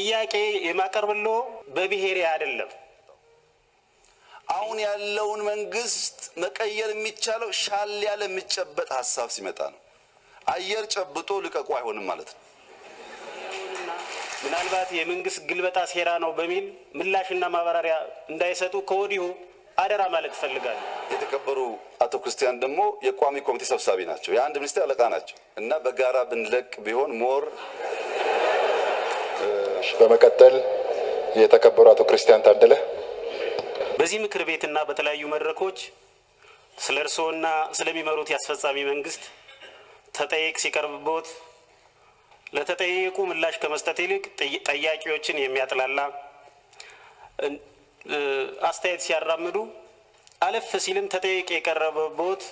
ጥያቄ የማቀርብልዎ በብሔሬ አይደለም አሁን ያለውን መንግስት መቀየር የሚቻለው ሻል ያለ የሚጨበጥ ሐሳብ ሲመጣ ነው አየር ጨብጦ ልቀቁ አይሆንም ማለት ነው ምናልባት የመንግስት ግልበጣ ሴራ ነው በሚል ምላሽና ማባራሪያ እንዳይሰጡ ከወዲሁ አደራ ማለት ፈልጋለሁ የተከበሩ አቶ ክርስቲያን ደሞ የቋሚ ኮሚቴ ሰብሳቢ ናቸው የአንድ ሚኒስትር አለቃ ናቸው እና በጋራ ብንለቅ ቢሆን ሞር በመከተል የተከበሩ አቶ ክርስቲያን ታደለ በዚህ ምክር ቤትና በተለያዩ መድረኮች ስለርሶና ስለሚመሩት ያስፈጻሚ መንግስት ተጠይቅ ሲቀርብቦት ለተጠይቁ ምላሽ ከመስጠት ይልቅ ጠያቂዎችን የሚያጥላላ አስተያየት ሲያራምዱ አለፍ ሲልም ተጠይቅ የቀረበቦት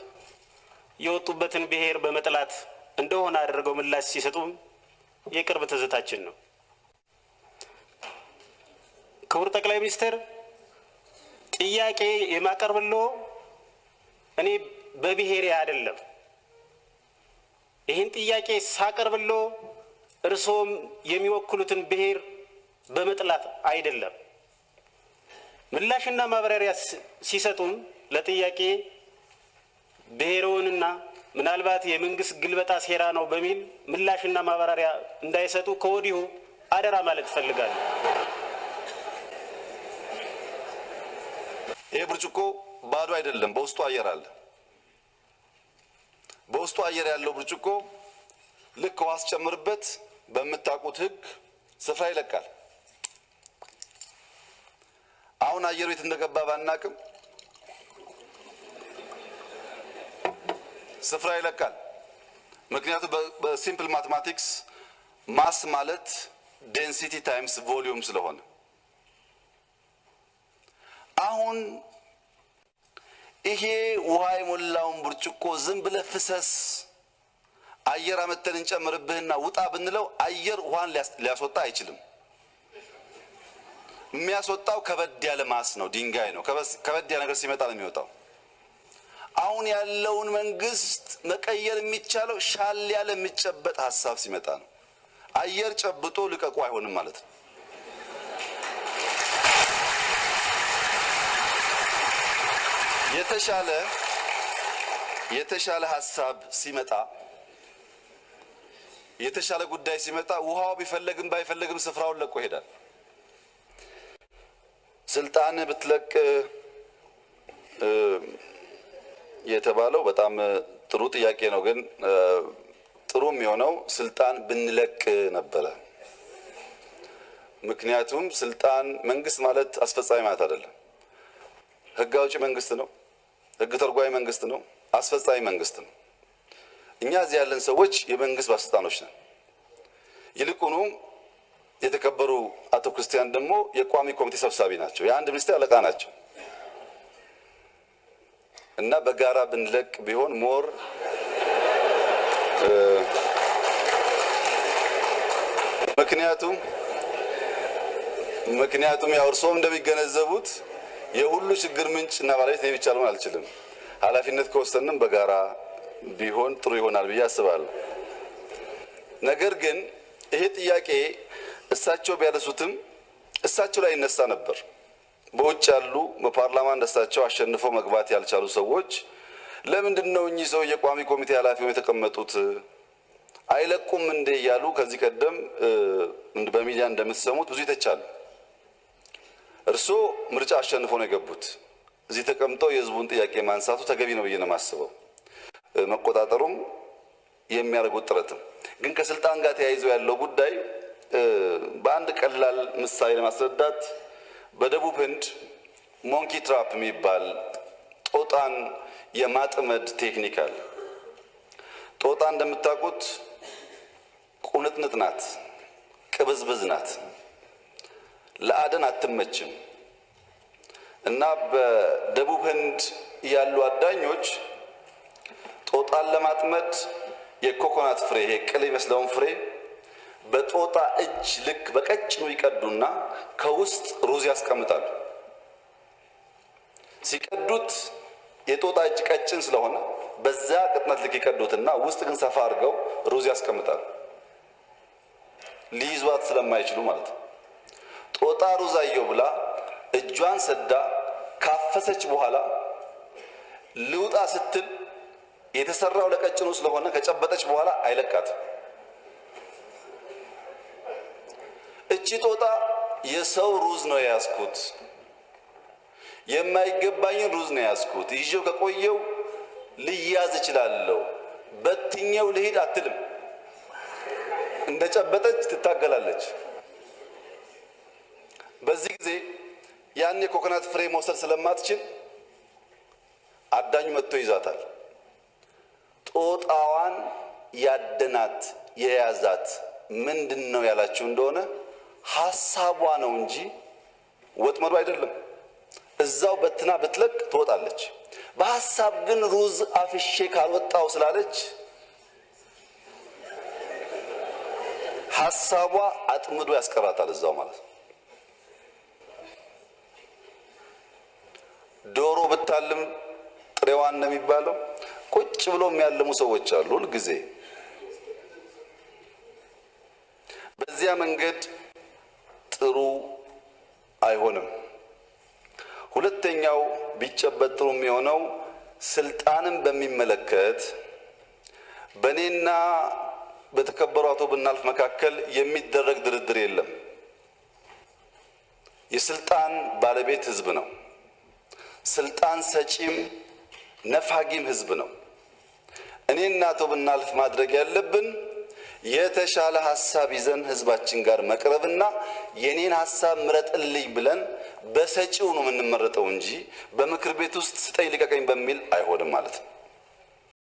የወጡበትን ብሔር በመጥላት እንደሆነ አድርገው ምላሽ ሲሰጡ የቅርብ ተዘታችን ነው ክቡር ጠቅላይ ሚኒስትር ጥያቄ የማቀርብልዎ እኔ በብሔሬ አይደለም ይሄን ጥያቄ ሳቀርብልዎ እርሶም የሚወክሉትን ብሔር በመጥላት አይደለም ምላሽና ማብራሪያ ሲሰጡን ለጥያቄ ብሔሮንና ምናልባት የመንግስት ግልበጣ ሴራ ነው በሚል ምላሽና ማብራሪያ እንዳይሰጡ ከወዲሁ አደራ ማለት ፈልጋለሁ የብርጭቆ ባዶ አይደለም በውስጡ አየር አለ በውስጡ አየር ያለው ብርጭቆ ልክ ዋስ ጨምርበት በመጣቁት ህግ ስፍራ ይለቃል አሁን አየሩ እንደገባ ባናቅም ስፍራ ይለቃል ምክንያቱም በሲምፕል ማቴማቲክስ ማስ ማለት ዴንሲቲ ታይምስ ቮሊዩም ስለሆነ አሁን ይሄ ውሃይ ሞላውን ብርጭቆ ዝም ብለ ፍሰስ አየር አመተልን ጨምርብህና ውጣ ብንለው አየር ውሃን ሊያስወጣ አይችልም የሚያስወጣው ከበድ ያለ ማስ ነው ዲንጋይ ነው ከበድ ያለ ነገር ሲመጣ ነው የሚወጣው አሁን ያለውን መንግስት መቀየር የሚቻለው ሻል ያለ የሚጨበጥ ሐሳብ ሲመጣ ነው አየር ጨብጦ ልቀቁ አይሆንም ማለት ነው የተሻለ ሐሳብ ሲመጣ የተሻለ ጉዳይ ሲመጣ ውሃው ቢፈልግም ባይፈልግም ስፍራውን ለቆ ሄዳል ስልጣን ብትለቅ የተባለው በጣም ጥሩ ጥያቄ ነው ግን ጥሩም የሆነው ስልጣን ብንለቅ ነበር ምክንያቱም ስልጣን መንግስት ማለት አስፈጻሚ ማለት አይደለም ህግ አውጪ መንግስት ነው ህግ ተርጓይ መንግስት ነው አስፈጻሚ መንግስት ነው እኛ እዚህ ያለን ሰዎች የመንግስት ባለስልጣኖች ነን ይልቁኑ የተከበሩ አቶ ክርስቲያን ደሞ የቋሚ ኮሚቴ ሰብሳቢ ናቸው የአንድ ሚኒስትር አለቃ ናቸው እና በጋራ ብንለቅ ቢሆን ሞር ምክንያቱም ያው እርሶም እንደሚገነዘቡት የሁሉ ችግር ምንጭና ባለቤት ነው ብቻ ልሆን አልችልም ኃላፊነት ከወሰንንም በጋራ ቢሆን ጥሩ ይሆናል ብዬ አስባለሁ ነገር ግን ይሄ ጥያቄ እሳቸው ቢያደሱትም እሳቸው ላይ እነሳ ነበር በውጭ ያሉ በፓርላማ እንደሳቸው አሸንፈው መግባት ያልቻሉ ሰዎች ለምንድነው እኚህ ሰው የቋሚ ኮሚቴ ኃላፊው የተቀመጡት አይለቁም እንደ ያሉ ከዚህ ቀደም በሚዲያ እንደምትሰሙት ብዙ ይተቻሉ እርሶ ምርጫ አሸንፎ ነው የገቡት እዚህ ተቀምጠው የህዝቡን ጥያቄ ማንሳቱ ተገቢ ነው ብዬ ነው ማስበው መቆጣጠሩም የሚያርጉት ጥረት ግን ከስልጣን ጋር ተያይዞ ያለው ጉዳይ በአንድ ቀላል ምሳሌ ለማስረዳት በደቡብ ህንድ ሞንኪ ትራፕ የሚባል ጦጣን የማጥመድ ቴክኒክ አለ ጦጣ እንደምታውቁት ቁንጥንጥ ናት ቅብዝብዝ ናት ለአደን አትመችም እና በደቡብ ህንድ ያሉ አዳኞች ጦጣን ለማጥመድ የኮኮናት ፍሬ የቅል ይመስለውን ፍሬ በጦጣ እጅ ልክ በቀጭኑ ይቀዱና ከውስጥ ሩዝ ያስቀምጣሉ ሲቀዱት የጦጣ እጅ ቀጭን ስለሆነ በዛ ቅጥነት ልክ ይቀዱትና ውስጥ ግን ሰፋ አድርገው ሩዝ ያስቀምጣሉ ሊይዟት ስለማይችሉ ማለት ነው توتارو زايوبلا الجوان سدا كافسج بوهلا لود أستل يتسرع ولا كتشنوس لهونا كتشبتش بوهلا عيلكات الشيء توتا يساو روز نياس كود يما يجباين روز نياس كود يجوا كقويو لياز يشلالو بتنيا ولهيد أتلم نتشبتش تتاجلالج بزيزي يعني كوكونات فريم وصل سلامات شيء أداني متويزاتال توت أوان يادنات يازات من دنو يلا تشوندونا حسابوان ونجي وتمر بايدلهم الزاو بتنا بتلك توت علىج بحساب جن روز أفيش شيء كارو تاوصل علىج حسابوا أتمدو يسكرات على الزاو ماله دورو بتعلم روان نبي بالو كوتش بلو ميعلمو سوتشار لول جزء بزيا من قد ترو أيهونم هلتين ياو بيتشبترو ميونو سلطانم بمن ملكات بنينا بتكبراتو بالنالف مكاكل يميت درق دردريلم يسلطان بالبيت هزبنا سلطان سچيم نفحقيم هزبنا انينا تو بالنالف مادرق يلبن የተሻለ ሐሳብ ይዘን ህዝባችን ጋር መቀረብና የኔን ሐሳብ ምረጥልኝ ብለን በሰጪው ነው የምንመረጠው እንጂ በመክር ቤት ውስጥ ስጠይልቀቀኝ በሚል አይሆንም ማለት ነው።